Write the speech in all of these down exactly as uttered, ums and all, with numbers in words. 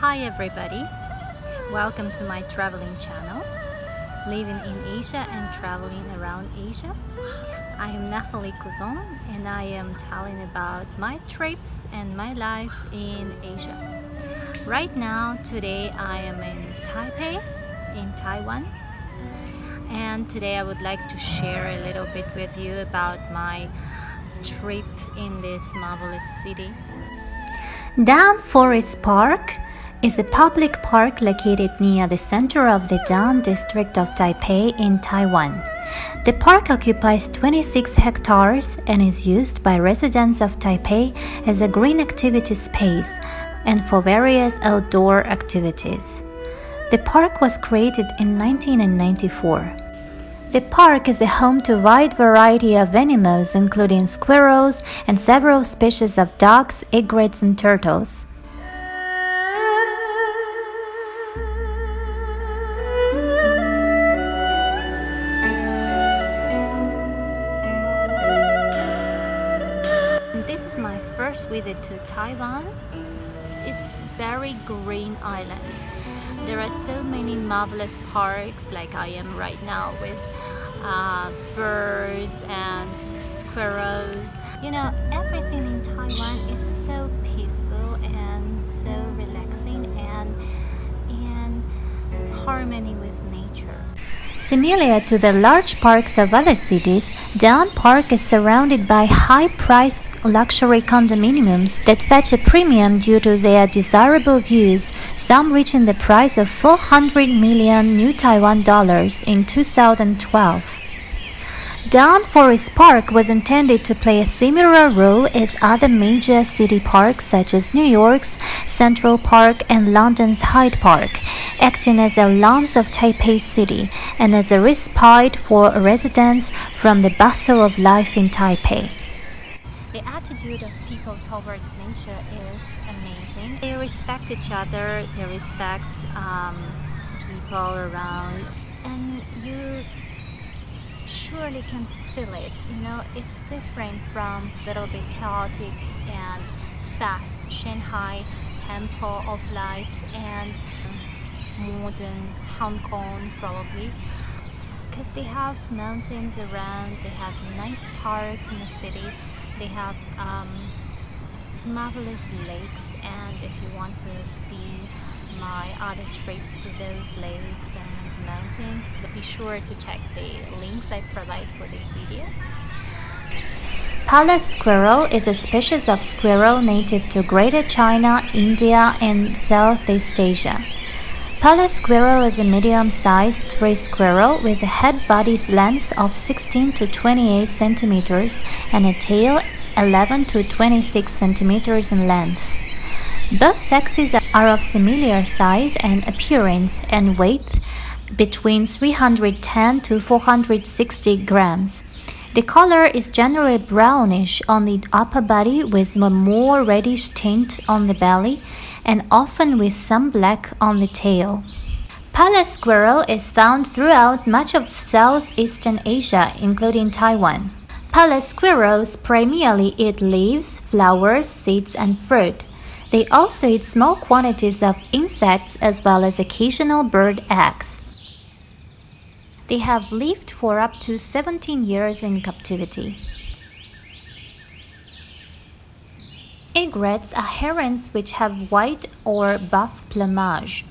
Hi everybody, welcome to my traveling channel, Living in Asia and Traveling Around Asia. I am Nathalie Couson and I am telling about my trips and my life in Asia. Right now, today I am in Taipei, in Taiwan, and today I would like to share a little bit with you about my trip in this marvelous city. Daan Forest Park is a public park located near the center of the Da'an District of Taipei in Taiwan. The park occupies twenty-six hectares and is used by residents of Taipei as a green activity space and for various outdoor activities. The park was created in nineteen ninety-four. The park is the home to a wide variety of animals, including squirrels and several species of ducks, egrets and turtles. This is my first visit to Taiwan. It's very green island. There are so many marvelous parks, like I am right now, with Uh, birds and squirrels. You know, everything in Taiwan is so peaceful and so relaxing and in harmony with nature. Similar to the large parks of other cities, Da'an Park is surrounded by high-priced luxury condominiums that fetch a premium due to their desirable views, some reaching the price of four hundred million New Taiwan dollars in two thousand twelve. Da'an Forest Park was intended to play a similar role as other major city parks such as New York's Central Park and London's Hyde Park, acting as a lounge of Taipei City and as a respite for residents from the bustle of life in Taipei. The attitude of people towards nature is amazing. They respect each other, they respect um, people around, and you surely can feel it, you know, it's different from a little bit chaotic and fast Shanghai tempo of life and modern Hong Kong probably, because they have mountains around, they have nice parks in the city, they have um, marvelous lakes, and if you want to see my other trips to those lakes and mountains, be sure to check the links I provide for this video. Pallas's squirrel is a species of squirrel native to Greater China, India and Southeast Asia. Pallas's squirrel is a medium-sized tree squirrel with a head-body length of sixteen to twenty-eight centimeters and a tail eleven to twenty-six centimeters in length. Both sexes are of similar size and appearance and weight between three hundred ten to four hundred sixty grams. The color is generally brownish on the upper body with a more reddish tint on the belly and often with some black on the tail. Pallas's squirrel is found throughout much of Southeastern Asia, including Taiwan. Pallas's squirrels primarily eat leaves, flowers, seeds and fruit. They also eat small quantities of insects as well as occasional bird eggs. They have lived for up to seventeen years in captivity. Egrets are herons which have white or buff plumage.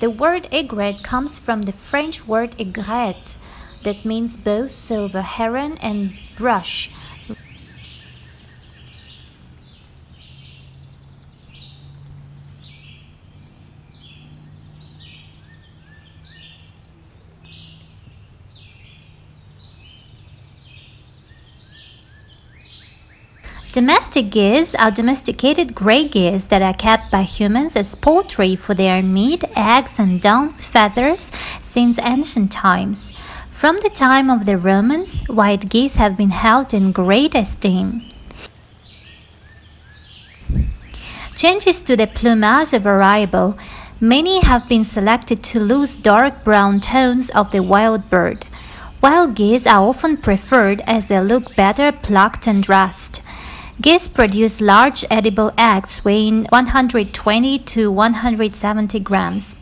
The word egret comes from the French word aigrette that means both silver heron and brush. Domestic geese are domesticated gray geese that are kept by humans as poultry for their meat, eggs, and down feathers since ancient times. From the time of the Romans, white geese have been held in great esteem. Changes to the plumage are variable. Many have been selected to lose dark brown tones of the wild bird. Wild geese are often preferred as they look better plucked and dressed. Geese produce large edible eggs weighing one hundred twenty to one hundred seventy grams.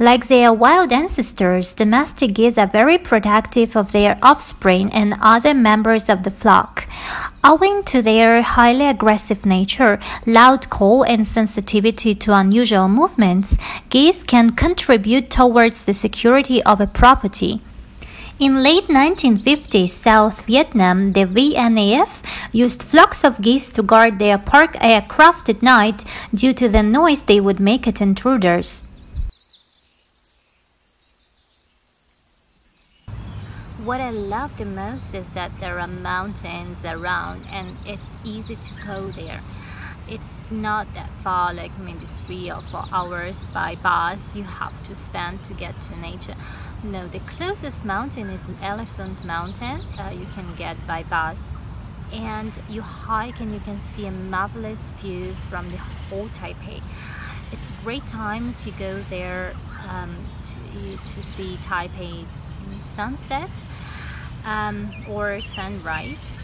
Like their wild ancestors, domestic geese are very protective of their offspring and other members of the flock. Owing to their highly aggressive nature, loud call, and sensitivity to unusual movements, geese can contribute towards the security of a property. In late nineteen fifties South Vietnam, the V N A F used flocks of geese to guard their parked aircraft at night due to the noise they would make at intruders. What I love the most is that there are mountains around and it's easy to go there. It's not that far, like maybe three or four hours by bus you have to spend to get to nature. No, the closest mountain is Elephant Mountain. Uh, you can get by bus. And you hike and you can see a marvelous view from the whole Taipei. It's a great time if you go there um, to, to see Taipei sunset. Um, or sunrise.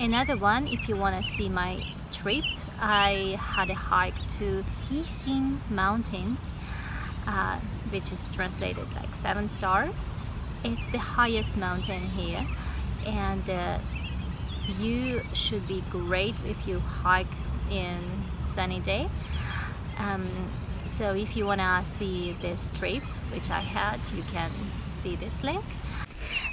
Another one, if you want to see my trip, I had a hike to Qixing Mountain, uh, which is translated like seven stars. It's the highest mountain here, and uh, view should be great if you hike in sunny day. Um, so if you want to see this trip, which I had, you can see this link.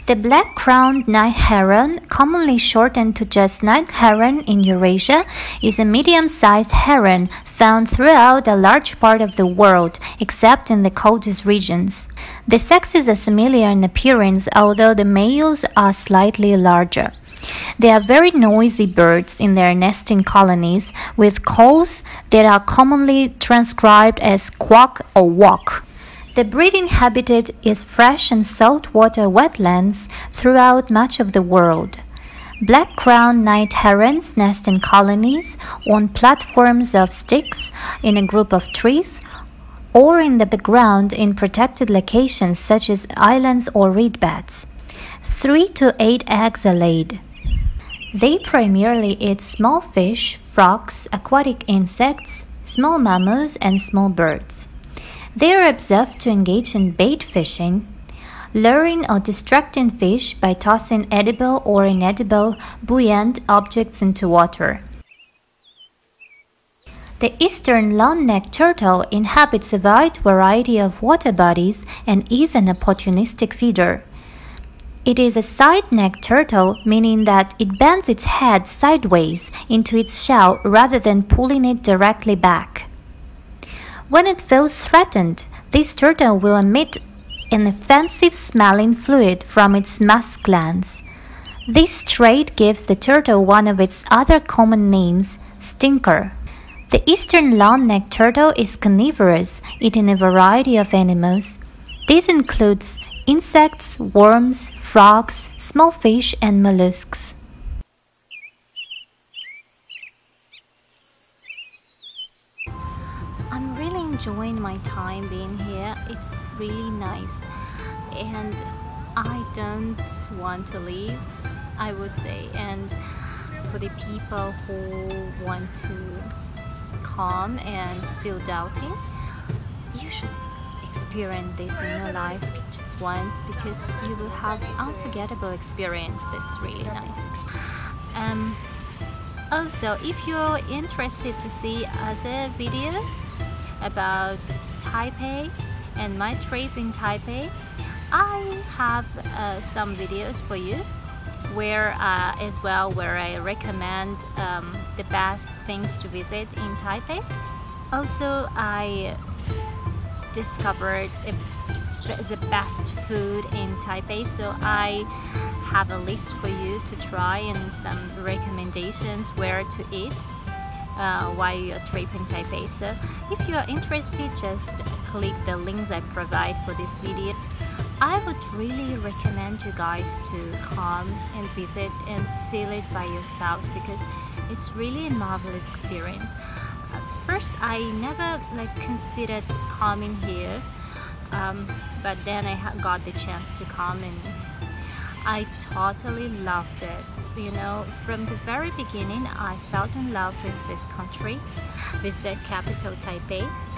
The black-crowned night heron, commonly shortened to just night heron in Eurasia, is a medium-sized heron found throughout a large part of the world, except in the coldest regions. The sexes are similar in appearance, although the males are slightly larger. They are very noisy birds in their nesting colonies, with calls that are commonly transcribed as quack or walk. The breeding habitat is fresh and saltwater wetlands throughout much of the world. Black-crowned night herons nest in colonies, on platforms of sticks, in a group of trees, or in the ground in protected locations such as islands or reedbeds. Three to eight eggs are laid. They primarily eat small fish, frogs, aquatic insects, small mammals, and small birds. They are observed to engage in bait fishing, luring or distracting fish by tossing edible or inedible buoyant objects into water. The eastern long-necked turtle inhabits a wide variety of water bodies and is an opportunistic feeder. It is a side-necked turtle, meaning that it bends its head sideways into its shell rather than pulling it directly back. When it feels threatened, this turtle will emit an offensive-smelling fluid from its musk glands. This trait gives the turtle one of its other common names, stinker. The eastern long-necked turtle is carnivorous, eating a variety of animals. This includes insects, worms, frogs, small fish, and mollusks. Enjoying my time being here. It's really nice and I don't want to leave, I would say. And for the people who want to come and still doubting, you should experience this in your life just once, because you will have unforgettable experience. That's really nice. Um, also, if you're interested to see other videos about Taipei and my trip in Taipei, I have uh, some videos for you where uh, as well where I recommend um, the best things to visit in Taipei. Also, I discovered the best food in Taipei, so I have a list for you to try and some recommendations where to eat Uh, while you're tripping Taipei. So if you are interested, just click the links I provide for this video. I would really recommend you guys to come and visit and feel it by yourselves, because it's really a marvelous experience. Uh, first, I never like considered coming here um, but then I got the chance to come and I totally loved it. You know, from the very beginning I fell in love with this country, with the capital Taipei.